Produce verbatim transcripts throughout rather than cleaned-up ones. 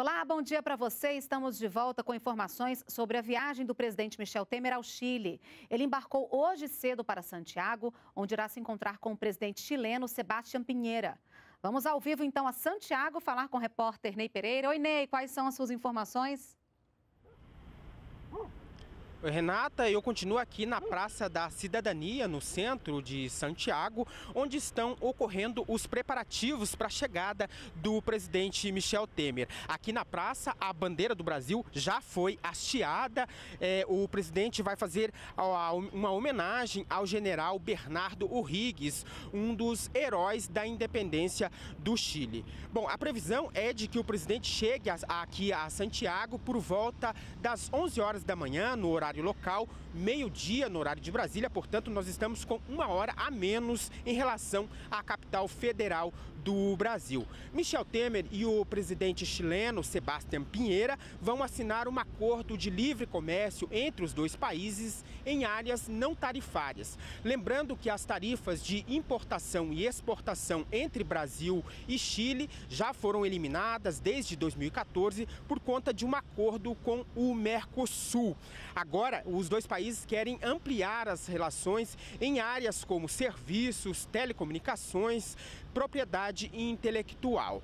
Olá, bom dia para você. Estamos de volta com informações sobre a viagem do presidente Michel Temer ao Chile. Ele embarcou hoje cedo para Santiago, onde irá se encontrar com o presidente chileno Sebastián Piñera. Vamos ao vivo, então, a Santiago falar com o repórter Ney Pereira. Oi, Ney, quais são as suas informações? Oi, Renata, eu continuo aqui na Praça da Cidadania, no centro de Santiago, onde estão ocorrendo os preparativos para a chegada do presidente Michel Temer. Aqui na praça, a bandeira do Brasil já foi hasteada. É, o presidente vai fazer uma homenagem ao general Bernardo O'Higgins, um dos heróis da independência do Chile. Bom, a previsão é de que o presidente chegue aqui a Santiago por volta das onze horas da manhã, no horário local, meio-dia no horário de Brasília, portanto nós estamos com uma hora a menos em relação à capital federal do Brasil. Michel Temer e o presidente chileno Sebastián Piñera vão assinar um acordo de livre comércio entre os dois países em áreas não tarifárias. Lembrando que as tarifas de importação e exportação entre Brasil e Chile já foram eliminadas desde dois mil e quatorze por conta de um acordo com o Mercosul. Agora, os dois países querem ampliar as relações em áreas como serviços, telecomunicações, propriedade intelectual.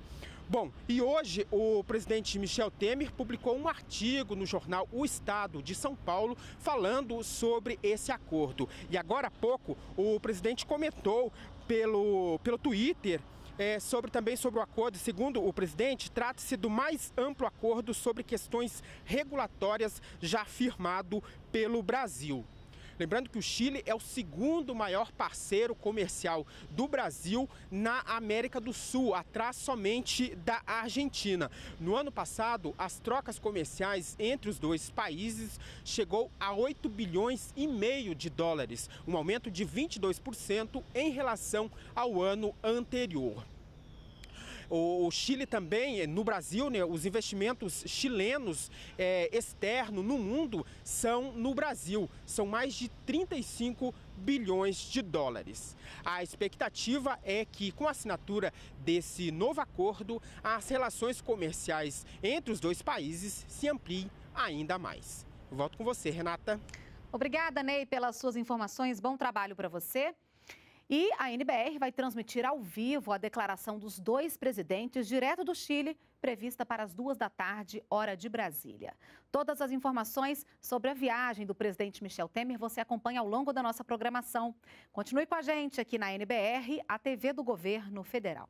Bom, e hoje o presidente Michel Temer publicou um artigo no jornal O Estado de São Paulo falando sobre esse acordo. E agora há pouco o presidente comentou pelo, pelo Twitter... É, sobre, também sobre o acordo. Segundo o presidente, trata-se do mais amplo acordo sobre questões regulatórias já firmado pelo Brasil. Lembrando que o Chile é o segundo maior parceiro comercial do Brasil na América do Sul, atrás somente da Argentina. No ano passado, as trocas comerciais entre os dois países chegou a oito bilhões e meio de dólares, um aumento de vinte e dois por cento em relação ao ano anterior. O Chile também, no Brasil, né, os investimentos chilenos é, externos no mundo são no Brasil. São mais de trinta e cinco bilhões de dólares. A expectativa é que, com a assinatura desse novo acordo, as relações comerciais entre os dois países se ampliem ainda mais. Eu volto com você, Renata. Obrigada, Ney, pelas suas informações. Bom trabalho para você. E a N B R vai transmitir ao vivo a declaração dos dois presidentes direto do Chile, prevista para as duas da tarde, hora de Brasília. Todas as informações sobre a viagem do presidente Michel Temer você acompanha ao longo da nossa programação. Continue com a gente aqui na N B R, a T V do Governo Federal.